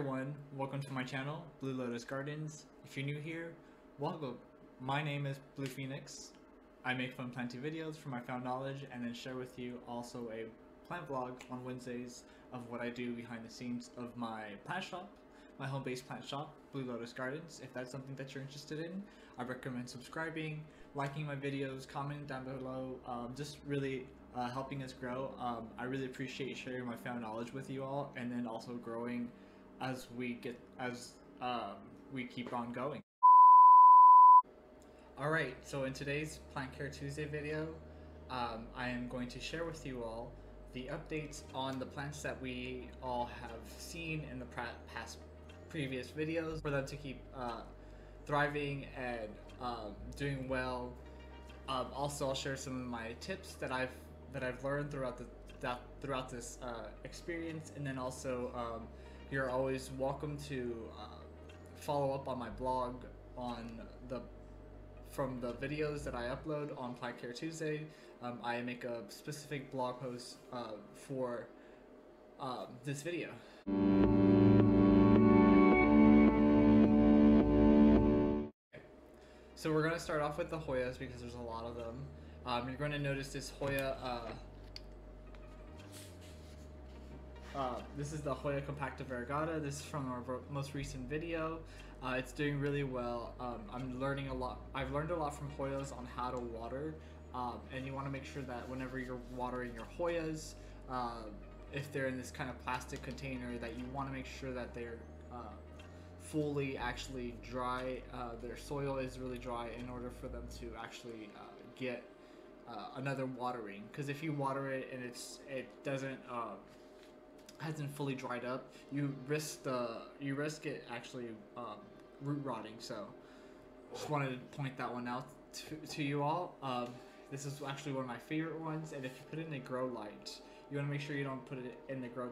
everyone, welcome to my channel, Blue Lotus Gardens. If you're new here, welcome. My name is Blue Phoenix. I make fun planting videos from my found knowledge and then share with you also a plant vlog on Wednesdays of what I do behind the scenes of my plant shop, my home-based plant shop, Blue Lotus Gardens. If that's something that you're interested in, I recommend subscribing, liking my videos, commenting down below, just really helping us grow. I really appreciate sharing my found knowledge with you all, and then also growing as we keep on going. All right, so in today's Plant Care Tuesday video, I am going to share with you all the updates on the plants that we all have seen in the past previous videos for them to keep thriving and doing well. Also, I'll share some of my tips that I've learned throughout this experience, and then also you're always welcome to follow up on my blog from the videos that I upload on Plant Care Tuesday. I make a specific blog post for this video. So we're going to start off with the Hoyas because there's a lot of them. You're going to notice this Hoya, this is the Hoya Compacta Variegata. This is from our most recent video. It's doing really well. I'm learning a lot. I've learned a lot from Hoyas on how to water, and you want to make sure that whenever you're watering your Hoyas, if they're in this kind of plastic container, that you want to make sure that they're fully actually dry, their soil is really dry in order for them to actually get another watering, because if you water it and it doesn't hasn't fully dried up, you risk it actually root rotting. So just wanted to point that one out to you all. This is actually one of my favorite ones, and if you put it in a grow light, you want to make sure you don't put it in the grow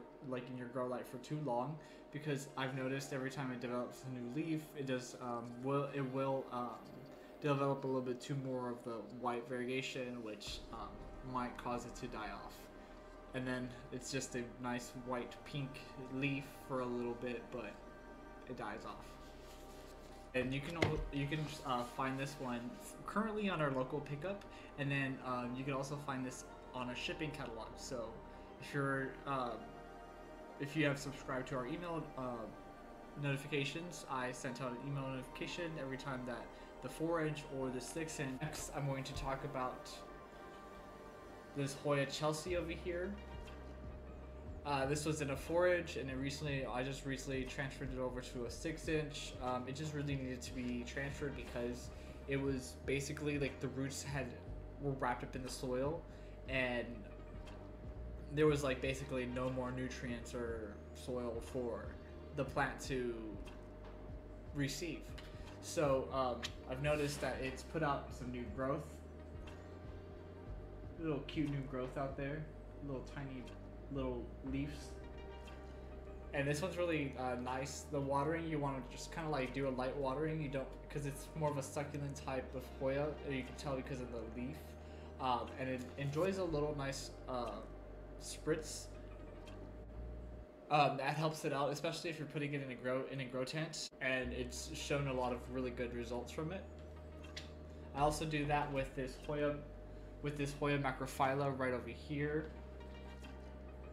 light for too long, because I've noticed every time it develops a new leaf, it does will develop a little bit too more of the white variegation, which might cause it to die off, and then it's just a nice white pink leaf for a little bit, but it dies off. And you can find this one currently on our local pickup, and then you can also find this on a shipping catalog. So if you're if you have subscribed to our email notifications, I sent out an email notification every time that the 4-inch or the 6-inch. Next, I'm going to talk about this Hoya Chelsea over here. This was in a 4-inch, and I just recently transferred it over to a 6-inch. It just really needed to be transferred because it was basically like the roots were wrapped up in the soil, and there was like basically no more nutrients or soil for the plant to receive. So I've noticed that it's put out some new growth, little cute new growth out there, little tiny little leaves. And this one's really nice. The watering, you want to just kind of like do a light watering. You don't, because it's more of a succulent type of Hoya, you can tell because of the leaf. And it enjoys a little nice spritz that helps it out, especially if you're putting it in a grow tent, and it's shown a lot of really good results from it. I also do that with this Hoya Macrophylla right over here.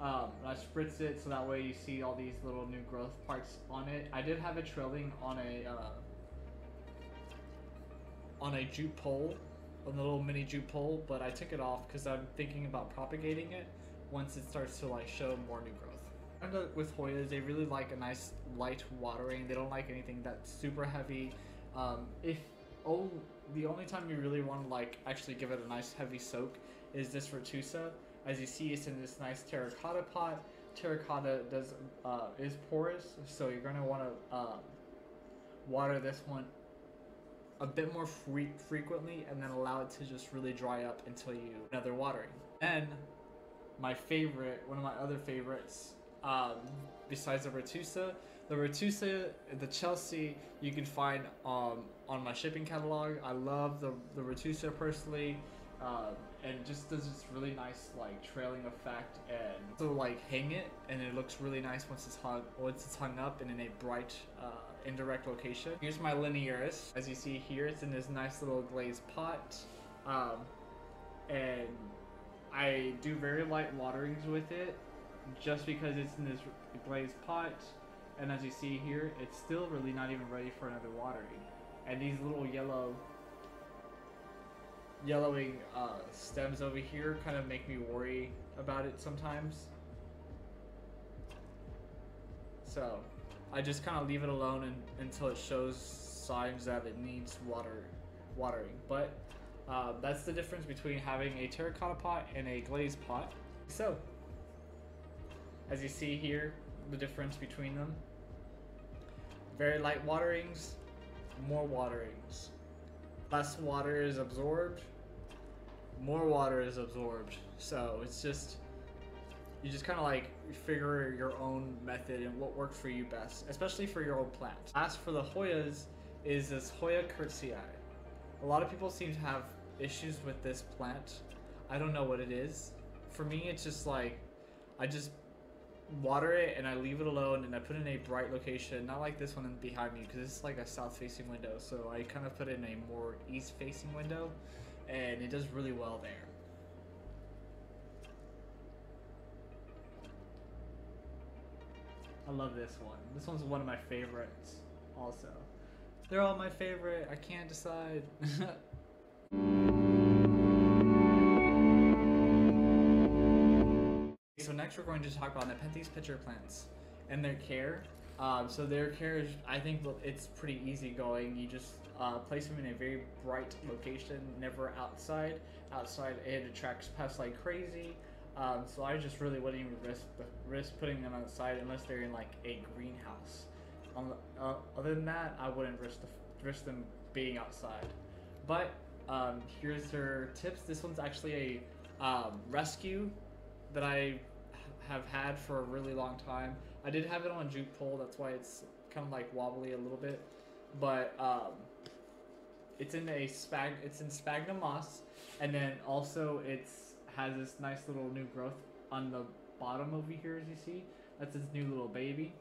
I spritz it so that way you see all these little new growth parts on it. I did have it trailing on a jute pole, a little mini jute pole, but I took it off because I'm thinking about propagating it once it starts to like show more new growth. And with Hoyas, they really like a nice light watering. They don't like anything that's super heavy. The only time you really want to like actually give it a nice heavy soak is this Retusa. As you see, it's in this nice terracotta pot. Terracotta is porous, so you're going to want to water this one a bit more frequently, and then allow it to just really dry up until you another watering. And my favorite, one of my other favorites, besides the Retusa, the Chelsea, you can find on my shipping catalog. I love the Retusa personally. and just does this really nice like trailing effect, and so like hang it and it looks really nice once it's hung up and in a bright indirect location. Here's my Linearis. As you see here, it's in this nice little glazed pot, and I do very light waterings with it just because it's in this glazed pot, and as you see here, it's still really not even ready for another watering. And these little yellowing stems over here kind of make me worry about it sometimes. So I just kind of leave it alone until it shows signs that it needs watering. But that's the difference between having a terracotta pot and a glazed pot. So as you see here, the difference between them: very light waterings, more waterings. Less water is absorbed, more water is absorbed. So it's just, you just kind of like figure your own method and what worked for you best, especially for your own plant. As for the Hoyas, is this Hoya Curtsii. A lot of people seem to have issues with this plant. I don't know what it is. For me, it's just like, I just water it and I leave it alone and I put it in a bright location, not like this one behind me because it's like a south facing window, so I kind of put it in a more east facing window, and it does really well there. I love this one. This one's one of my favorites also. They're all my favorite. I can't decide. So next we're going to talk about Nepenthes pitcher plants and their care. So their care is, I think it's pretty easy going. You just place them in a very bright location, never outside. Outside it attracts pests like crazy. So I just really wouldn't even risk putting them outside unless they're in like a greenhouse. Other than that, I wouldn't risk them being outside. But here's their tips. This one's actually a rescue that I have had for a really long time. I did have it on a jute pole, that's why it's kind of like wobbly a little bit, but it's in sphagnum moss, and then also has this nice little new growth on the bottom over here, as you see. That's its new little baby.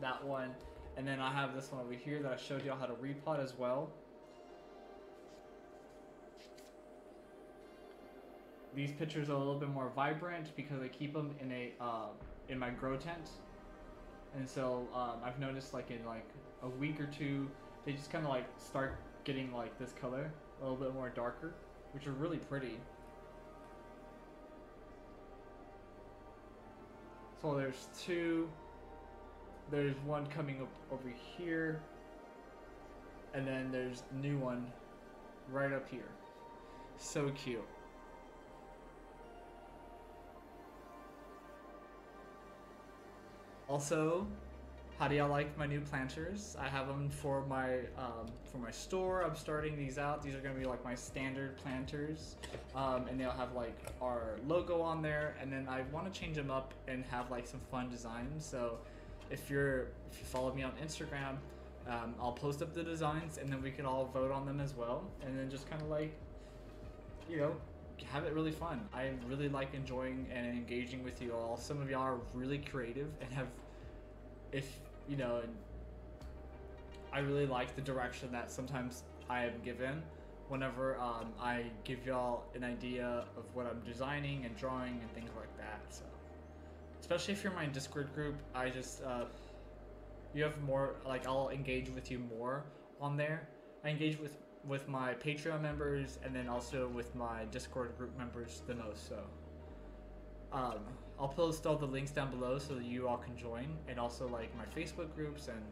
That one, and then I have this one over here that I showed y'all how to repot as well. These pictures are a little bit more vibrant because I keep them in a in my grow tent, and so I've noticed like in like a week or two they just kind of like start getting like this color, a little bit more darker, which are really pretty. So there's two. There's one coming up over here, and then there's a new one right up here. So cute. Also, how do y'all like my new planters? I have them for my store. I'm starting these out. These are gonna be like my standard planters, and they'll have like our logo on there. And then I want to change them up and have like some fun designs. So, if you follow me on Instagram, I'll post up the designs, and then we can all vote on them as well. And then just kind of like, you know, have it really fun. I really like enjoying and engaging with you all. Some of y'all are really creative and have, I really like the direction that sometimes I am given whenever I give y'all an idea of what I'm designing and drawing and things like that. So, especially if you're in my Discord group, I just, you have more, like I'll engage with you more on there. I engage with my Patreon members and then also with my Discord group members the most, so I'll post all the links down below so that you all can join, and also like my Facebook groups and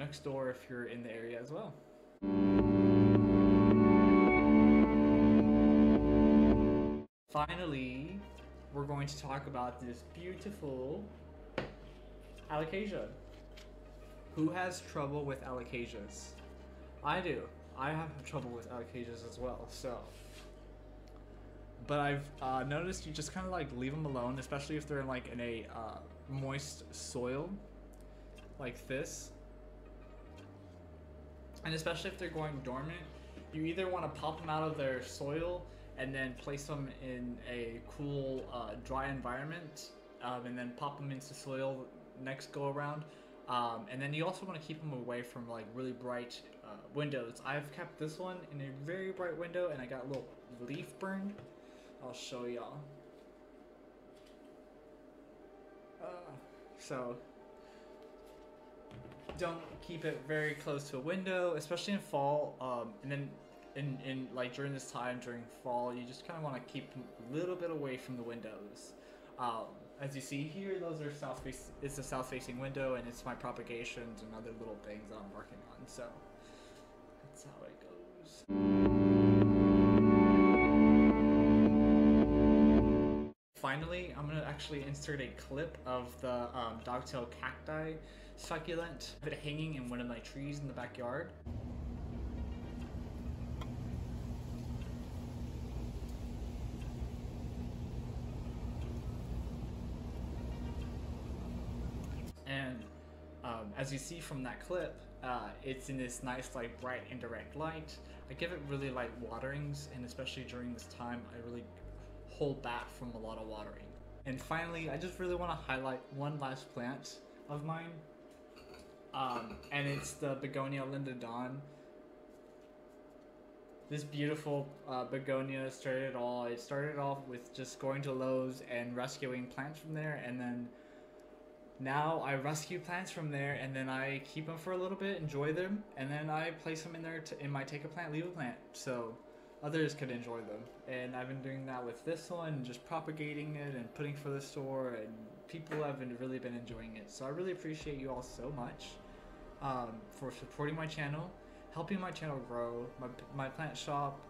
Nextdoor if you're in the area as well. Finally, we're going to talk about this beautiful Alocasia. Who has trouble with Alocasias? I do. I have trouble with Alocasias as well, so. But I've noticed you just kind of like leave them alone, especially if they're in like in a moist soil like this. And especially if they're going dormant, you either want to pop them out of their soil and then place them in a cool, dry environment, and then pop them into soil next go around. And then you also want to keep them away from like really bright windows. I've kept this one in a very bright window and I got a little leaf burn. I'll show y'all. So don't keep it very close to a window, especially in fall. And then in like during this time, during fall, you just kind of want to keep them a little bit away from the windows. As you see here, those are it's a south-facing window, and it's my propagations and other little things that I'm working on, so that's how it goes. Finally, I'm going to actually insert a clip of the dogtail cacti succulent. I have it hanging in one of my trees in the backyard. And as you see from that clip, it's in this nice, like, bright indirect light. I give it really light waterings, and especially during this time, I really hold back from a lot of watering. And finally, I just really want to highlight one last plant of mine, and it's the Begonia Linda Dawn. This beautiful begonia started off with just going to Lowe's and rescuing plants from there, and then now I rescue plants from there, and then I keep them for a little bit, enjoy them, and then I place them in there in my take a plant, leave a plant, so others could enjoy them. And I've been doing that with this one, just propagating it and putting for the store, and people have really been enjoying it. So I really appreciate you all so much for supporting my channel, helping my channel grow, my plant shop,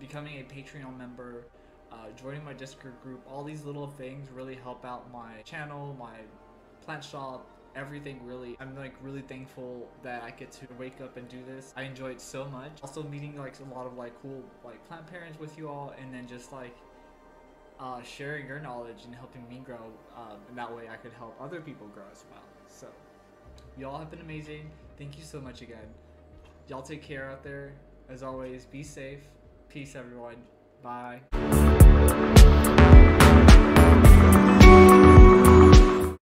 becoming a Patreon member, joining my Discord group. All these little things really help out my channel, my plant shop, everything really. I'm like really thankful that I get to wake up and do this. I enjoy it so much. Also meeting like a lot of like cool like plant parents with you all, and then just like sharing your knowledge and helping me grow, and that way I could help other people grow as well. So y'all have been amazing. Thank you so much again. Y'all take care out there. As always, be safe. Peace everyone. Bye.